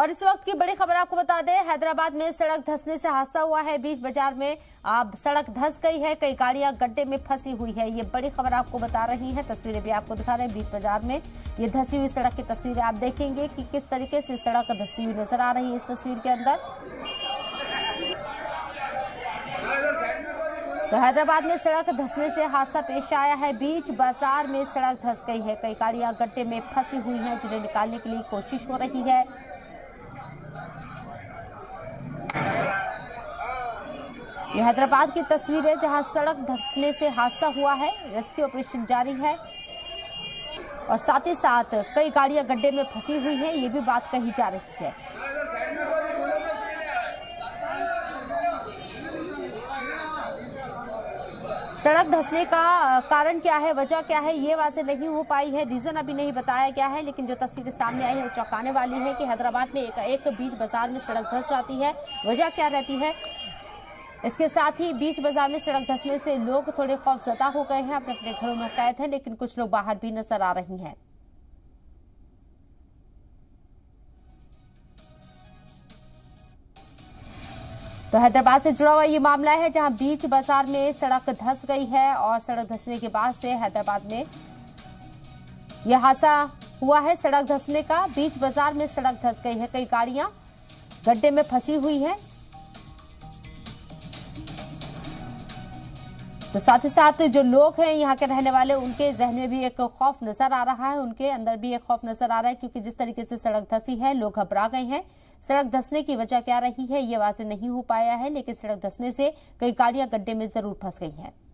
और इस वक्त की बड़ी खबर आपको बता दें, हैदराबाद में सड़क धंसने से हादसा हुआ है। बीच बाजार में सड़क धंस गई है, कई गाड़ियां गड्ढे में फंसी हुई है। ये बड़ी खबर आपको बता रही है, तस्वीरें भी आपको दिखा रहे हैं। बीच बाजार में ये धंसी हुई सड़क की तस्वीरें आप देखेंगे कि किस तरीके से सड़क धंसती हुई नजर आ रही है इस तस्वीर के अंदर। तो हैदराबाद में सड़क धंसने से हादसा पेश आया है। बीच बाजार में सड़क धंस गई है, कई गाड़ियां गड्ढे में फंसी हुई हैं, जिन्हें निकालने के लिए कोशिश हो रही है। यह हैदराबाद की तस्वीर है, जहां सड़क धंसने से हादसा हुआ है। रेस्क्यू ऑपरेशन जारी है और साथ ही साथ कई गाड़ियां गड्ढे में फंसी हुई हैं, ये भी बात कही जा रही है। सड़क धंसने का कारण क्या है, वजह क्या है, ये वाजे नहीं हो पाई है। रीजन अभी नहीं बताया गया है, लेकिन जो तस्वीरें सामने आई है वो चौंकाने वाली है कि हैदराबाद में एक बीच बाजार में सड़क धंस जाती है, वजह क्या रहती है। इसके साथ ही बीच बाजार में सड़क धंसने से लोग थोड़े खौफजदा हो गए हैं, अपने अपने घरों में कैद हैं, लेकिन कुछ लोग बाहर भी नजर आ रही हैं। तो हैदराबाद से जुड़ा हुआ ये मामला है, जहां बीच बाजार में सड़क धंस गई है और सड़क धंसने के बाद से हैदराबाद में यह हादसा हुआ है। सड़क धंसने का, बीच बाजार में सड़क धंस गई है, कई गाड़ियां गड्ढे में फंसी हुई है। तो साथ ही साथ जो लोग हैं यहाँ के रहने वाले, उनके जहन में भी एक खौफ नजर आ रहा है, उनके अंदर भी एक खौफ नजर आ रहा है, क्योंकि जिस तरीके से सड़क धंसी है लोग घबरा गए हैं। सड़क धंसने की वजह क्या रही है ये वाजे नहीं हो पाया है, लेकिन सड़क धंसने से कई गाड़ियां गड्ढे में जरूर फंस गई हैं।